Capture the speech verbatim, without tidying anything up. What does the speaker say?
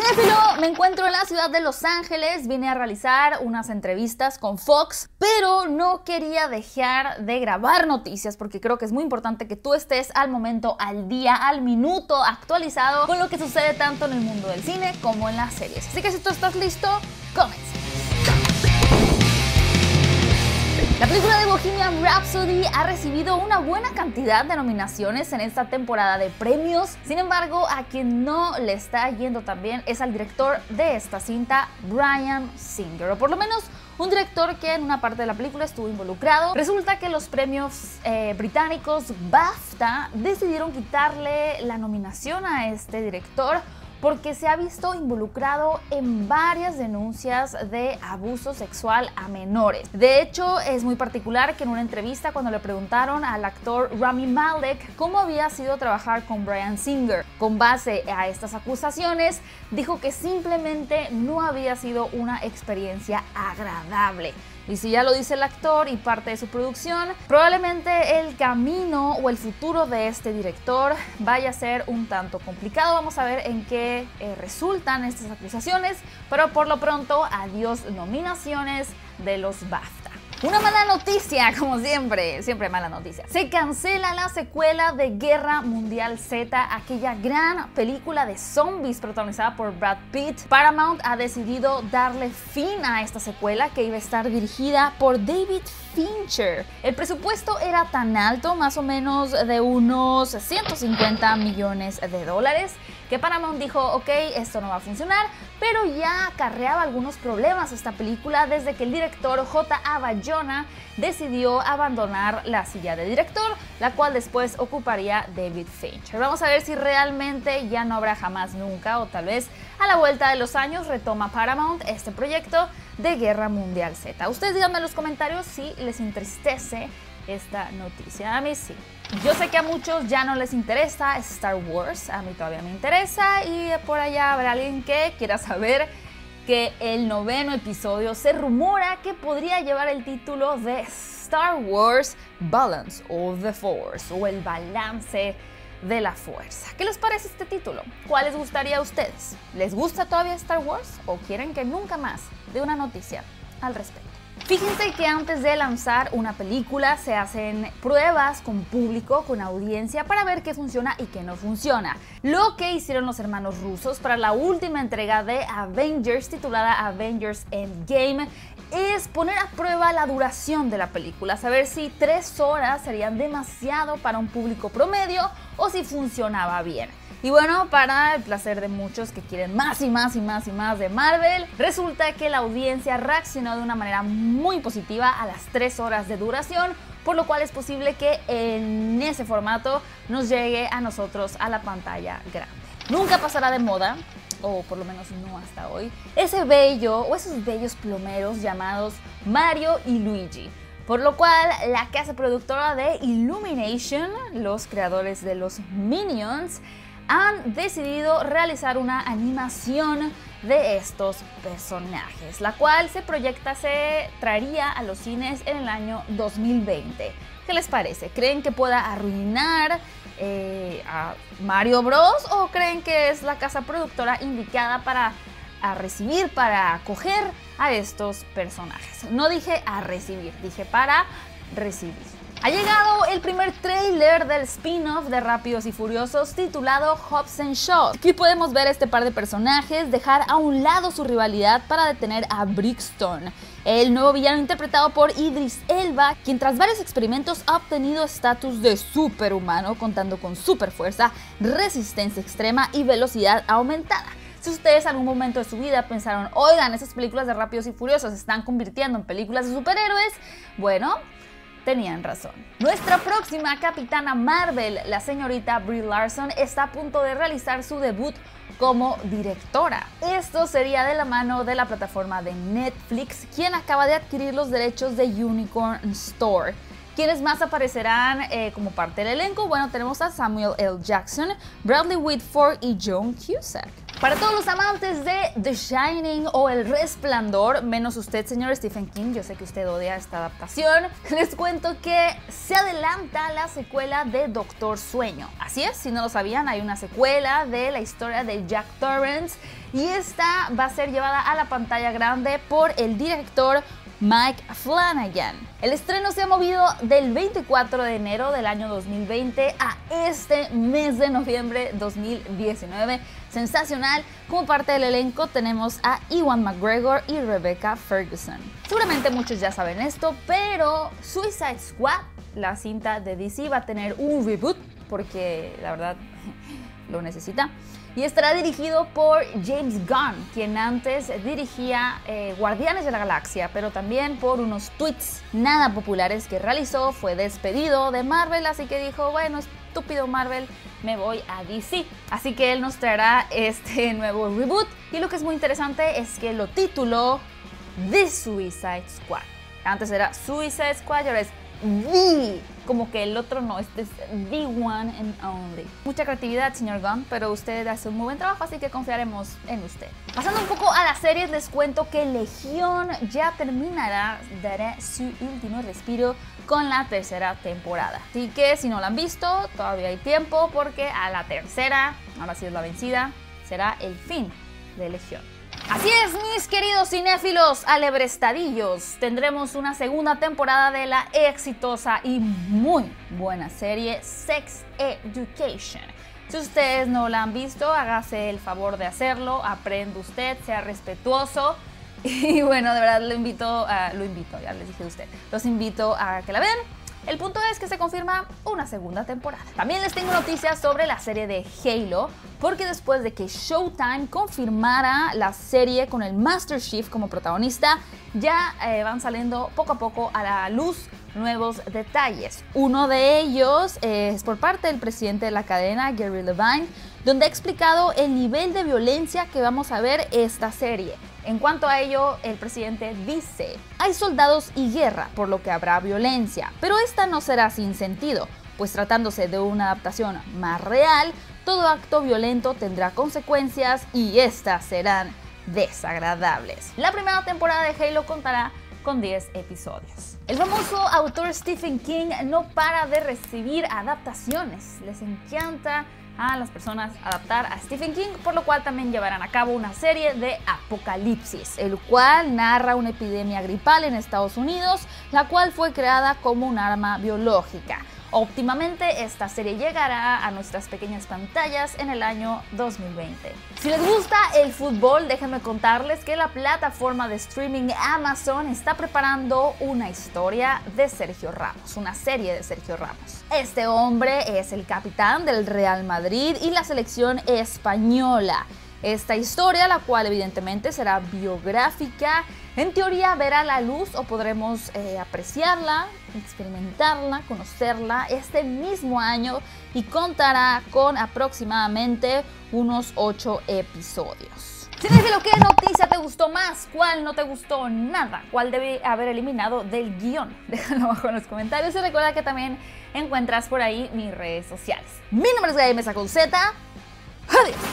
Cinéfilo, me encuentro en la ciudad de Los Ángeles, vine a realizar unas entrevistas con Fox, pero no quería dejar de grabar noticias porque creo que es muy importante que tú estés al momento, al día, al minuto, actualizado con lo que sucede tanto en el mundo del cine como en las series. Así que si tú estás listo, comencemos. La película de Bohemian Rhapsody ha recibido una buena cantidad de nominaciones en esta temporada de premios. Sin embargo, a quien no le está yendo tan bien es al director de esta cinta, Bryan Singer, o por lo menos un director que en una parte de la película estuvo involucrado. Resulta que los premios eh, británicos BAFTA decidieron quitarle la nominación a este director porque se ha visto involucrado en varias denuncias de abuso sexual a menores. De hecho, es muy particular que en una entrevista cuando le preguntaron al actor Rami Malek cómo había sido trabajar con Bryan Singer con base a estas acusaciones, dijo que simplemente no había sido una experiencia agradable. Y si ya lo dice el actor y parte de su producción, probablemente el camino o el futuro de este director vaya a ser un tanto complicado. Vamos a ver en qué eh, resultan estas acusaciones, pero por lo pronto, adiós nominaciones de los BAFTA. Una mala noticia, como siempre, siempre mala noticia. Se cancela la secuela de Guerra Mundial Z, aquella gran película de zombies protagonizada por Brad Pitt. Paramount ha decidido darle fin a esta secuela que iba a estar dirigida por David Fincher. El presupuesto era tan alto, más o menos de unos ciento cincuenta millones de dólares, que Paramount dijo, ok, esto no va a funcionar, pero ya acarreaba algunos problemas esta película desde que el director J A Bayona decidió abandonar la silla de director, la cual después ocuparía David Fincher. Vamos a ver si realmente ya no habrá jamás nunca, o tal vez a la vuelta de los años retoma Paramount este proyecto de Guerra Mundial Z. Ustedes díganme en los comentarios si les entristece esta noticia. A mí sí. Yo sé que a muchos ya no les interesa Star Wars, a mí todavía me interesa, y por allá habrá alguien que quiera saber que el noveno episodio se rumora que podría llevar el título de Star Wars Balance of the Force, o el balance de la fuerza. ¿Qué les parece este título? ¿Cuál les gustaría a ustedes? ¿Les gusta todavía Star Wars o quieren que nunca más dé una noticia al respecto? Fíjense que antes de lanzar una película se hacen pruebas con público, con audiencia, para ver qué funciona y qué no funciona. Lo que hicieron los hermanos rusos para la última entrega de Avengers, titulada Avengers Endgame, es poner a prueba la duración de la película, saber si tres horas serían demasiado para un público promedio o si funcionaba bien. Y bueno, para el placer de muchos que quieren más y más y más y más de Marvel, resulta que la audiencia reaccionó de una manera muy positiva a las tres horas de duración, por lo cual es posible que en ese formato nos llegue a nosotros a la pantalla grande. Nunca pasará de moda, o por lo menos no hasta hoy, ese bello o esos bellos plomeros llamados Mario y Luigi. Por lo cual, la casa productora de Illumination, los creadores de los Minions, han decidido realizar una animación de estos personajes, la cual se proyecta, se traería a los cines en el año dos mil veinte. ¿Qué les parece? ¿Creen que pueda arruinar eh, a Mario Bros o creen que es la casa productora indicada para a recibir, para acoger a estos personajes? No dije a recibir, dije para recibir. Ha llegado el primer tráiler del spin-off de Rápidos y Furiosos titulado Hobbs and Shaw. Aquí podemos ver a este par de personajes dejar a un lado su rivalidad para detener a Brixton, el nuevo villano interpretado por Idris Elba, quien tras varios experimentos ha obtenido estatus de superhumano contando con superfuerza, resistencia extrema y velocidad aumentada. Si ustedes en algún momento de su vida pensaron, oigan, esas películas de Rápidos y Furiosos se están convirtiendo en películas de superhéroes, bueno, tenían razón. Nuestra próxima capitana Marvel, la señorita Brie Larson, está a punto de realizar su debut como directora. Esto sería de la mano de la plataforma de Netflix, quien acaba de adquirir los derechos de Unicorn Store. ¿Quiénes más aparecerán eh, como parte del elenco? Bueno, tenemos a Samuel L. Jackson, Bradley Whitford y John Cusack. Para todos los amantes de The Shining o El Resplandor, menos usted, señor Stephen King, yo sé que usted odia esta adaptación, les cuento que se adelanta la secuela de Doctor Sueño. Así es, si no lo sabían, hay una secuela de la historia de Jack Torrance, y esta va a ser llevada a la pantalla grande por el director Mike Flanagan. El estreno se ha movido del veinticuatro de enero del año dos mil veinte a este mes de noviembre dos mil diecinueve. Sensacional, como parte del elenco tenemos a Ewan McGregor y Rebecca Ferguson. Seguramente muchos ya saben esto, pero Suicide Squad, la cinta de D C, va a tener un reboot porque la verdad lo necesita. Y estará dirigido por James Gunn, quien antes dirigía eh, Guardianes de la Galaxia, pero también por unos tweets nada populares que realizó fue despedido de Marvel, así que dijo, bueno, estúpido Marvel, me voy a D C. Así que él nos traerá este nuevo reboot y lo que es muy interesante es que lo tituló The Suicide Squad. Antes era Suicide Squad y ahora es The, como que el otro no, este es The One and Only. Mucha creatividad, señor Gunn, pero usted hace un muy buen trabajo, así que confiaremos en usted. Pasando un poco a las series, les cuento que Legión ya terminará, dará su último respiro con la tercera temporada. Así que si no la han visto, todavía hay tiempo, porque a la tercera, ahora sí es la vencida, será el fin de Legión. Así es, mis queridos cinéfilos alebrestadillos, tendremos una segunda temporada de la exitosa y muy buena serie Sex Education. Si ustedes no la han visto, hágase el favor de hacerlo, aprenda usted, sea respetuoso y bueno, de verdad lo invito, a, lo invito, ya les dije a usted, los invito a que la vean. El punto es que se confirma una segunda temporada. También les tengo noticias sobre la serie de Halo, porque después de que Showtime confirmara la serie con el Master Chief como protagonista, ya eh, van saliendo poco a poco a la luz nuevos detalles. Uno de ellos es por parte del presidente de la cadena, Gary Levine, donde ha explicado el nivel de violencia que vamos a ver esta serie. En cuanto a ello, el presidente dice, hay soldados y guerra, por lo que habrá violencia, pero esta no será sin sentido, pues tratándose de una adaptación más real, todo acto violento tendrá consecuencias y estas serán desagradables. La primera temporada de Halo contará con diez episodios. El famoso autor Stephen King no para de recibir adaptaciones, les encanta a las personas adaptar a Stephen King, por lo cual también llevarán a cabo una serie de Apocalipsis, el cual narra una epidemia gripal en Estados Unidos, la cual fue creada como un arma biológica. Óptimamente, esta serie llegará a nuestras pequeñas pantallas en el año dos mil veinte. Si les gusta el fútbol, déjenme contarles que la plataforma de streaming Amazon está preparando una historia de Sergio Ramos, una serie de Sergio Ramos. Este hombre es el capitán del Real Madrid y la selección española. Esta historia, la cual evidentemente será biográfica, en teoría verá la luz o podremos eh, apreciarla, experimentarla, conocerla este mismo año y contará con aproximadamente unos ocho episodios. Si te digo, ¿qué noticia te gustó más? ¿Cuál no te gustó nada? ¿Cuál debe haber eliminado del guión? Déjalo abajo en los comentarios y recuerda que también encuentras por ahí mis redes sociales. Mi nombre es Gaby Mesa con Z. ¡Adiós!